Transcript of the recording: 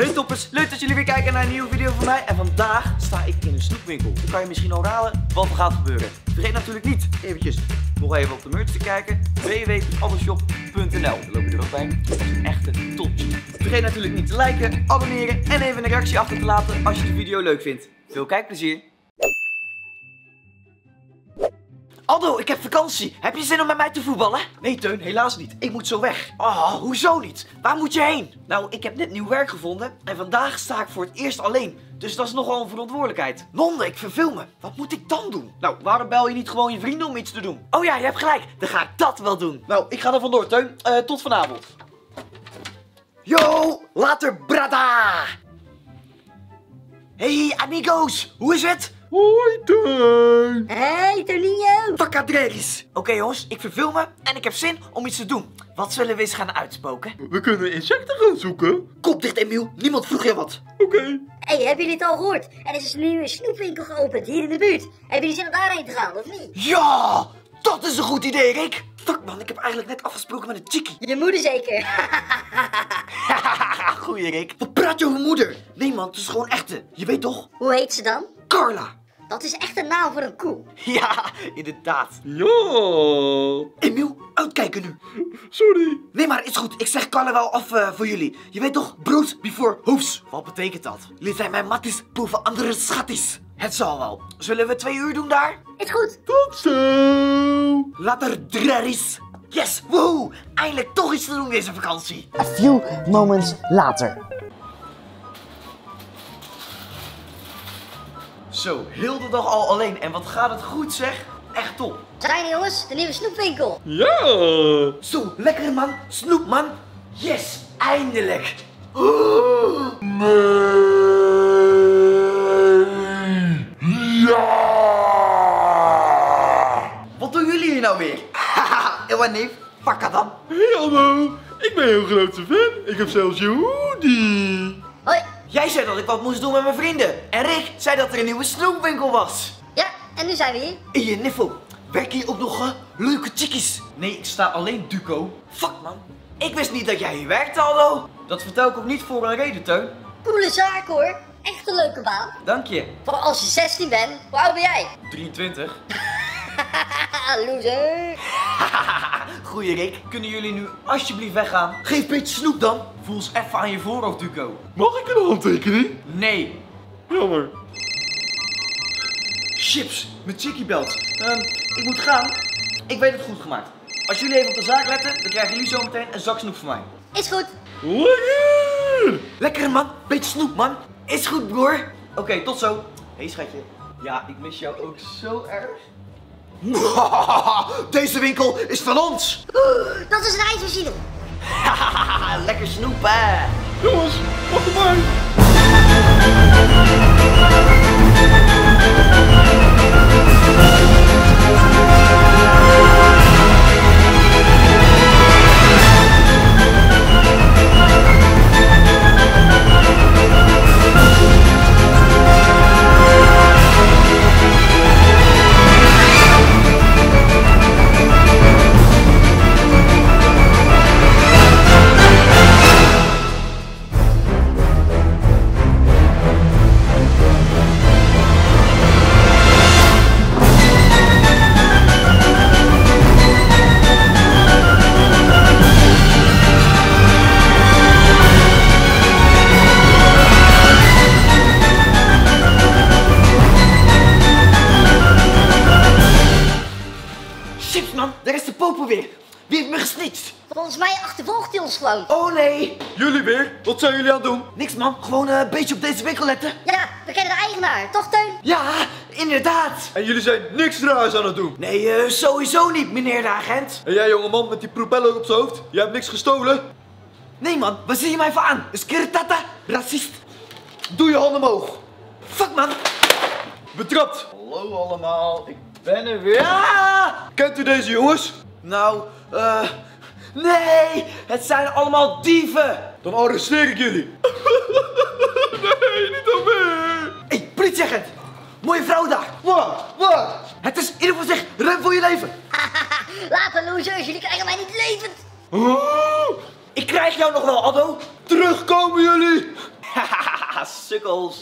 Hey toppers, leuk dat jullie weer kijken naar een nieuwe video van mij. En vandaag sta ik in een snoepwinkel. Dan kan je misschien al raden wat er gaat gebeuren. Vergeet natuurlijk niet eventjes nog even op de merch te kijken. www.addoshop.nl. Dan loop je er ook bij. Dat is een echte topje. Vergeet natuurlijk niet te liken, abonneren en even een reactie achter te laten als je de video leuk vindt. Veel kijkplezier. Addo, ik heb vakantie. Heb je zin om met mij te voetballen? Nee, Teun, helaas niet. Ik moet zo weg. Oh, hoezo niet? Waar moet je heen? Nou, ik heb net nieuw werk gevonden en vandaag sta ik voor het eerst alleen. Dus dat is nogal een verantwoordelijkheid. Nonde, ik verveel me. Wat moet ik dan doen? Nou, waarom bel je niet gewoon je vrienden om iets te doen? Oh ja, je hebt gelijk. Dan ga ik dat wel doen. Nou, ik ga er vandoor, Teun. Tot vanavond. Yo, later, brada. Hey, amigos. Hoe is het? Hoi, Teun! Hey, Teuninho! Takadreris! Oké, jongens, ik verveel me en ik heb zin om iets te doen. Wat zullen we eens gaan uitspoken? We kunnen insecten gaan zoeken. Kom dicht, Emiel. Niemand vroeg je wat. Oké. Hey, hebben jullie het al gehoord? Er is nu een nieuwe snoepwinkel geopend hier in de buurt. Hebben jullie zin om daarheen te gaan, of niet? Ja! Dat is een goed idee, Rick! Fuck man, ik heb eigenlijk net afgesproken met een chickie. Je moeder zeker? Goeie, Rick. Wat praat je over moeder? Nee man, het is gewoon echte. Je weet toch? Hoe heet ze dan? Carla. Dat is echt een naam voor een koe. Ja, inderdaad. Ja. Emiel, uitkijken nu. Sorry. Nee, maar is goed. Ik zeg Carla wel af voor jullie. Je weet toch, brood before hoofs. Wat betekent dat? Jullie zijn mijn matties boven andere schatties. Het zal wel. Zullen we 2 uur doen daar? Is goed. Tot zo. Later, drerries. Yes, woe. Eindelijk toch iets te doen deze vakantie. A few moments later. Zo, heel de dag al alleen. En wat gaat het goed zeg. Echt top. Zijn er jongens, de nieuwe snoepwinkel. Ja. Zo, lekker man. Snoep man. Yes, eindelijk. Oh. Nee. Ja. Wat doen jullie hier nou weer? Haha, Ewa neef, pakka dan. Hey Aldo, ik ben jouw grootste fan. Ik heb zelfs je hoodie. Hoi. Jij zei dat ik wat moest doen met mijn vrienden. En Rick zei dat er een nieuwe snoepwinkel was. Ja, en nu zijn we hier. In je niffel. Werken hier ook nog leuke chickies? Nee, ik sta alleen, Duco. Fuck man. Ik wist niet dat jij hier werkte, Aldo. Dat vertel ik ook niet voor een reden, Teun. Coole zaak hoor. Echt een leuke baan. Dank je. Voor als je 16 bent, hoe oud ben jij? 23. Loser. Goeie Rick, kunnen jullie nu alsjeblieft weggaan? Geef een beetje snoep dan. Voel eens even aan je voorhoofd, Duco. Mag ik een handtekening? Nee. Jammer. Chips, mijn chickie belt. Ik moet gaan. Ik weet het goed gemaakt. Als jullie even op de zaak letten, dan krijgen jullie zo meteen een zak snoep van mij. Is goed. Lekker. Lekker man, beetje snoep man. Is goed broer. Oké, tot zo. Hé schatje. Ja, ik mis jou ook zo erg. Deze winkel is van ons! Dat is een ijsmachine! Lekker snoepen! Jongens, pak erbij! Daar is de popo weer. Wie heeft me gesnitcht? Volgens mij achtervolgt hij ons gewoon. Oh nee. Jullie weer? Wat zijn jullie aan het doen? Niks man, gewoon een beetje op deze winkel letten. Ja, we kennen de eigenaar, toch Teun? Ja, inderdaad. En jullie zijn niks raars aan het doen? Nee, sowieso niet meneer de agent. En jij jongeman met die propeller op zijn hoofd, jij hebt niks gestolen? Nee man, waar zie je mij van aan? Is keretata? Racist. Doe je handen omhoog. Fuck man. Betrapt. Hallo allemaal, ik ben er weer. Ah! Kent u deze jongens? Nou, nee, het zijn allemaal dieven. Dan arresteer ik jullie. Nee, niet dan meer. Hé, politieagent. Mooie vrouw daar. Wat? Het is in ieder geval zeg, rem voor je leven. Laat me losers, jullie krijgen mij niet levend. Oh, ik krijg jou nog wel, Addo. Terugkomen jullie. sukkels.